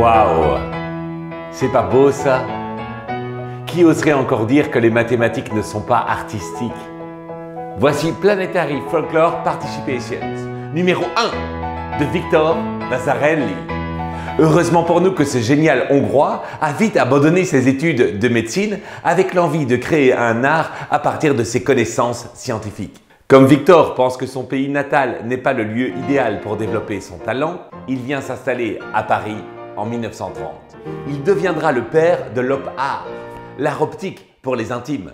Waouh! C'est pas beau ça? Qui oserait encore dire que les mathématiques ne sont pas artistiques? Voici Planetary Folklore Participations Numéro 1 de Victor Vasarely. Heureusement pour nous que ce génial Hongrois a vite abandonné ses études de médecine avec l'envie de créer un art à partir de ses connaissances scientifiques. Comme Victor pense que son pays natal n'est pas le lieu idéal pour développer son talent, il vient s'installer à Paris en 1930. Il deviendra le père de l'op-art, l'art optique pour les intimes.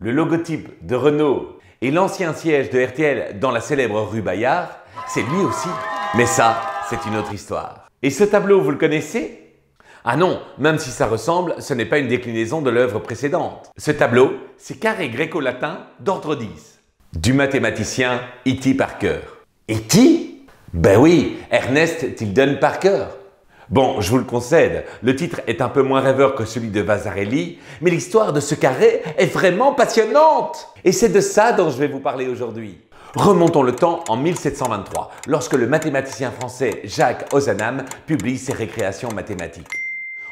Le logotype de Renault et l'ancien siège de RTL dans la célèbre rue Bayard, c'est lui aussi. Mais ça, c'est une autre histoire. Et ce tableau, vous le connaissez ? Ah non, même si ça ressemble, ce n'est pas une déclinaison de l'œuvre précédente. Ce tableau, c'est carré gréco-latin d'ordre 10. Du mathématicien E.T. Parker. E.T.? Ben oui, Ernest Tilden Parker. Bon, je vous le concède, le titre est un peu moins rêveur que celui de Vasarely, mais l'histoire de ce carré est vraiment passionnante. Et c'est de ça dont je vais vous parler aujourd'hui. Remontons le temps en 1723, lorsque le mathématicien français Jacques Ozanam publie ses récréations mathématiques.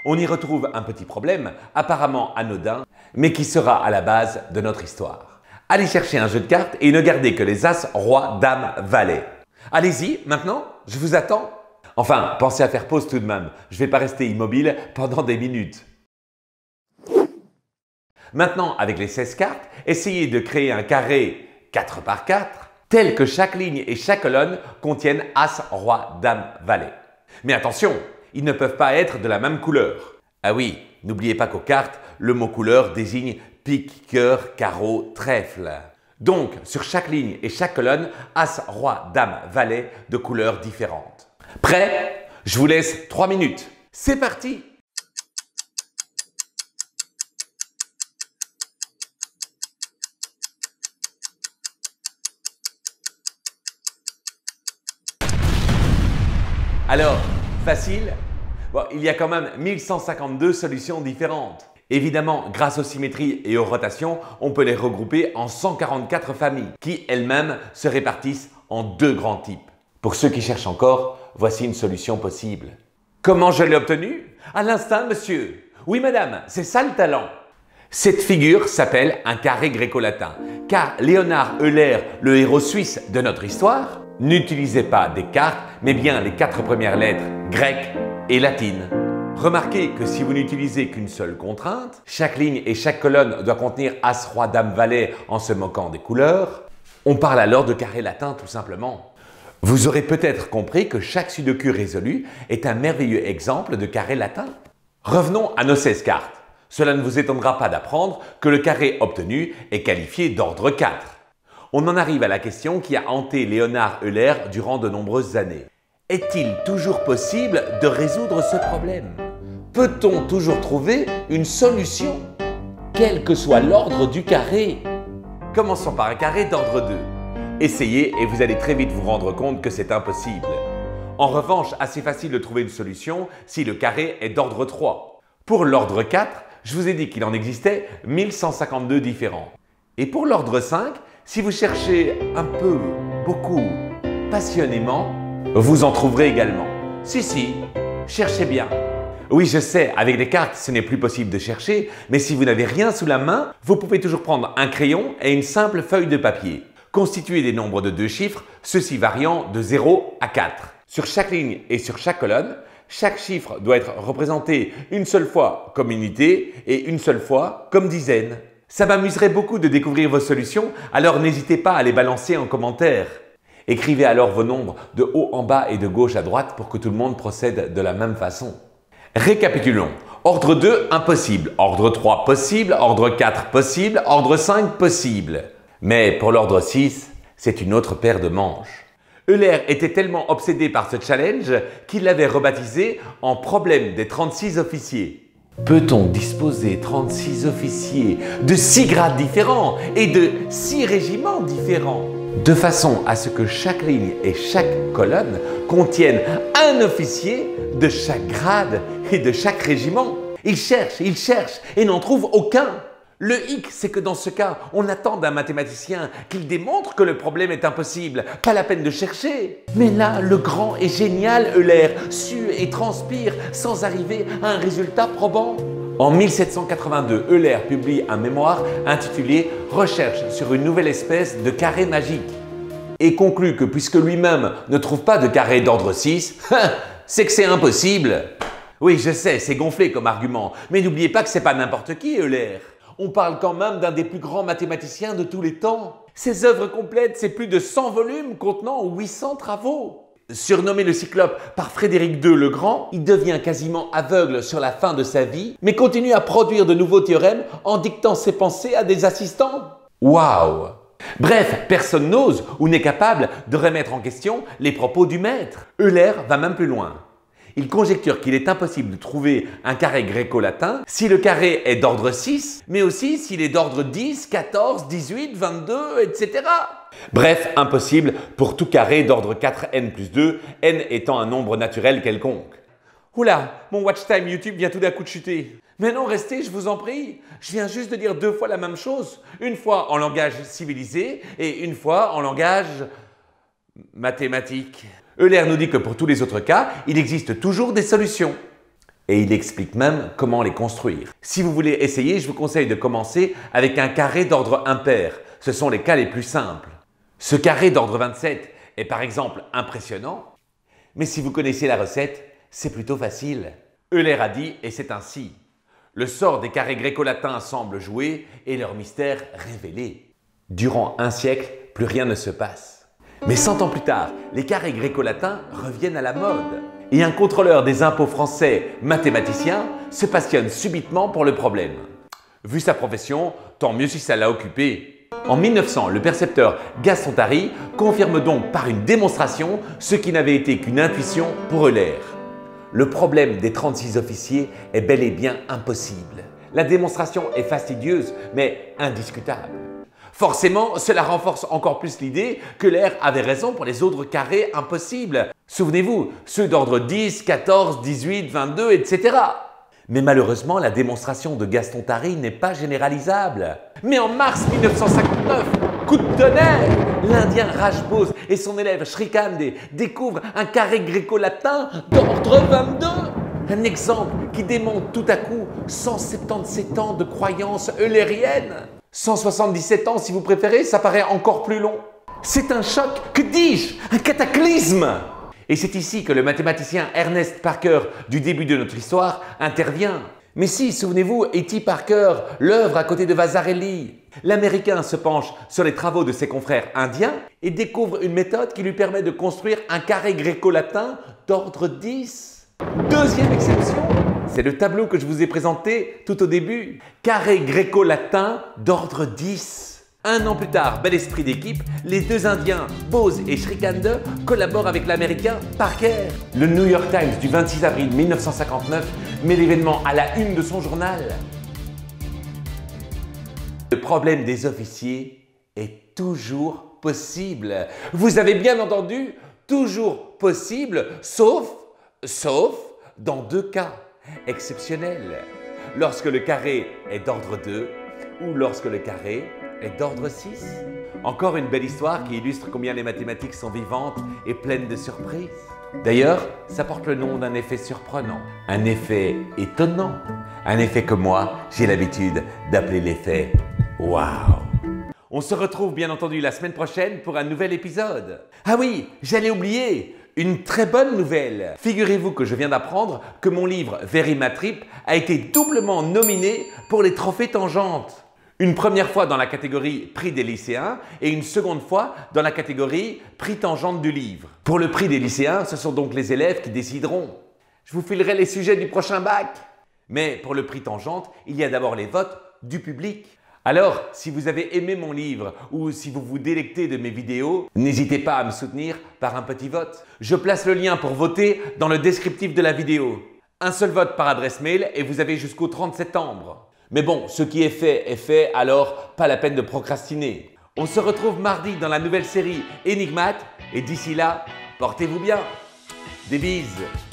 On y retrouve un petit problème, apparemment anodin, mais qui sera à la base de notre histoire. Allez chercher un jeu de cartes et ne gardez que les as, roi, dame, valet. Allez-y, maintenant, je vous attends. Enfin, pensez à faire pause tout de même. Je ne vais pas rester immobile pendant des minutes. Maintenant, avec les 16 cartes, essayez de créer un carré 4×4 tel que chaque ligne et chaque colonne contiennent as, roi, dame, valet. Mais attention, ils ne peuvent pas être de la même couleur. Ah oui, n'oubliez pas qu'aux cartes, le mot couleur désigne pique, cœur, carreau, trèfle. Donc, sur chaque ligne et chaque colonne, as, roi, dame, valet de couleurs différentes. Prêt? Je vous laisse 3 minutes. C'est parti! Alors, facile? Bon, il y a quand même 1152 solutions différentes. Évidemment, grâce aux symétries et aux rotations, on peut les regrouper en 144 familles qui, elles-mêmes, se répartissent en 2 grands types. Pour ceux qui cherchent encore, voici une solution possible. Comment je l'ai obtenue? À l'instinct, monsieur. Oui, madame, c'est ça le talent. Cette figure s'appelle un carré gréco-latin, car Leonhard Euler, le héros suisse de notre histoire, n'utilisait pas des cartes, mais bien les 4 premières lettres grecques et latines. Remarquez que si vous n'utilisez qu'une seule contrainte, chaque ligne et chaque colonne doit contenir as, roi, dame, valet en se moquant des couleurs, on parle alors de carré latin tout simplement. Vous aurez peut-être compris que chaque sudoku résolu est un merveilleux exemple de carré latin. Revenons à nos 16 cartes. Cela ne vous étonnera pas d'apprendre que le carré obtenu est qualifié d'ordre 4. On en arrive à la question qui a hanté Leonhard Euler durant de nombreuses années. Est-il toujours possible de résoudre ce problème ? Peut-on toujours trouver une solution, quel que soit l'ordre du carré? Commençons par un carré d'ordre 2. Essayez et vous allez très vite vous rendre compte que c'est impossible. En revanche, assez facile de trouver une solution si le carré est d'ordre 3. Pour l'ordre 4, je vous ai dit qu'il en existait 1152 différents. Et pour l'ordre 5, si vous cherchez un peu, beaucoup, passionnément, vous en trouverez également. Si, cherchez bien. Oui, je sais, avec des cartes, ce n'est plus possible de chercher, mais si vous n'avez rien sous la main, vous pouvez toujours prendre un crayon et une simple feuille de papier. Constituez des nombres de 2 chiffres, ceux-ci variant de 0 à 4. Sur chaque ligne et sur chaque colonne, chaque chiffre doit être représenté une seule fois comme unité et une seule fois comme dizaine. Ça m'amuserait beaucoup de découvrir vos solutions, alors n'hésitez pas à les balancer en commentaire. Écrivez alors vos nombres de haut en bas et de gauche à droite pour que tout le monde procède de la même façon. Récapitulons. Ordre 2, impossible. Ordre 3, possible. Ordre 4, possible. Ordre 5, possible. Mais pour l'ordre 6, c'est une autre paire de manches. Euler était tellement obsédé par ce challenge qu'il l'avait rebaptisé en problème des 36 officiers. Peut-on disposer 36 officiers de 6 grades différents et de 6 régiments différents ? De façon à ce que chaque ligne et chaque colonne contiennent un officier de chaque grade et de chaque régiment. Il cherche et n'en trouve aucun. Le hic, c'est que dans ce cas, on attend d'un mathématicien qu'il démontre que le problème est impossible. Pas la peine de chercher. Mais là, le grand et génial Euler sut et transpire sans arriver à un résultat probant. En 1782, Euler publie un mémoire intitulé « Recherche sur une nouvelle espèce de carré magique » et conclut que puisque lui-même ne trouve pas de carré d'ordre 6, c'est que c'est impossible. Oui, je sais, c'est gonflé comme argument, mais n'oubliez pas que c'est pas n'importe qui, Euler. On parle quand même d'un des plus grands mathématiciens de tous les temps. Ses œuvres complètes, c'est plus de 100 volumes contenant 800 travaux. Surnommé le Cyclope par Frédéric II le Grand, il devient quasiment aveugle sur la fin de sa vie, mais continue à produire de nouveaux théorèmes en dictant ses pensées à des assistants. Waouh! Bref, personne n'ose ou n'est capable de remettre en question les propos du maître. Euler va même plus loin. Il conjecture qu'il est impossible de trouver un carré gréco-latin si le carré est d'ordre 6, mais aussi s'il est d'ordre 10, 14, 18, 22, etc. Bref, impossible pour tout carré d'ordre 4n+2, n étant un nombre naturel quelconque. Oula, mon watch time YouTube vient tout d'un coup de chuter. Mais non, restez, je vous en prie. Je viens juste de dire deux fois la même chose. Une fois en langage civilisé et une fois en langage mathématique. Euler nous dit que pour tous les autres cas, il existe toujours des solutions. Et il explique même comment les construire. Si vous voulez essayer, je vous conseille de commencer avec un carré d'ordre impair. Ce sont les cas les plus simples. Ce carré d'ordre 27 est par exemple impressionnant, mais si vous connaissez la recette, c'est plutôt facile. Euler a dit, et c'est ainsi, le sort des carrés gréco-latins semble jouer et leur mystère révélé. Durant un siècle, plus rien ne se passe. Mais 100 ans plus tard, les carrés gréco-latins reviennent à la mode. Et un contrôleur des impôts français, mathématicien, se passionne subitement pour le problème. Vu sa profession, tant mieux si ça l'a occupé. En 1900, le percepteur Gaston Tary confirme donc par une démonstration ce qui n'avait été qu'une intuition pour Euler. Le problème des 36 officiers est bel et bien impossible. La démonstration est fastidieuse, mais indiscutable. Forcément, cela renforce encore plus l'idée que Euler avait raison pour les autres carrés impossibles. Souvenez-vous, ceux d'ordre 10, 14, 18, 22, etc. Mais malheureusement, la démonstration de Gaston Tary n'est pas généralisable. Mais en mars 1959, coup de tonnerre, l'Indien Raj Bose et son élève Shrikhande découvrent un carré gréco-latin d'ordre 22. Un exemple qui démonte tout à coup 177 ans de croyances eulériennes. 177 ans si vous préférez, ça paraît encore plus long. C'est un choc, que dis-je, un cataclysme! Et c'est ici que le mathématicien Ernest Parker du début de notre histoire intervient. Mais si, souvenez-vous, E.T. Parker, l'œuvre à côté de Vasarely. L'Américain se penche sur les travaux de ses confrères indiens et découvre une méthode qui lui permet de construire un carré gréco-latin d'ordre 10. Deuxième exception, c'est le tableau que je vous ai présenté tout au début. Carré gréco-latin d'ordre 10. Un an plus tard, bel esprit d'équipe, les deux Indiens, Bose et Shrikhande, collaborent avec l'Américain Parker. Le New York Times du 26 avril 1959 met l'événement à la une de son journal. Le problème des officiers est toujours possible. Vous avez bien entendu, toujours possible, sauf dans deux cas exceptionnels. Lorsque le carré est d'ordre 2 ou lorsque le carré est d'ordre 6. Encore une belle histoire qui illustre combien les mathématiques sont vivantes et pleines de surprises. D'ailleurs, ça porte le nom d'un effet surprenant, un effet étonnant, un effet que moi, j'ai l'habitude d'appeler l'effet « Waouh ». On se retrouve bien entendu la semaine prochaine pour un nouvel épisode. Ah oui, j'allais oublier, une très bonne nouvelle. Figurez-vous que je viens d'apprendre que mon livre « Vérimatrip » a été doublement nominé pour les trophées tangentes. Une première fois dans la catégorie prix des lycéens et une seconde fois dans la catégorie prix tangente du livre. Pour le prix des lycéens, ce sont donc les élèves qui décideront. Je vous filerai les sujets du prochain bac. Mais pour le prix tangente, il y a d'abord les votes du public. Alors, si vous avez aimé mon livre ou si vous vous délectez de mes vidéos, n'hésitez pas à me soutenir par un petit vote. Je place le lien pour voter dans le descriptif de la vidéo. Un seul vote par adresse mail et vous avez jusqu'au 30 septembre. Mais bon, ce qui est fait, alors pas la peine de procrastiner. On se retrouve mardi dans la nouvelle série Enigmat et d'ici là, portez-vous bien. Des bises.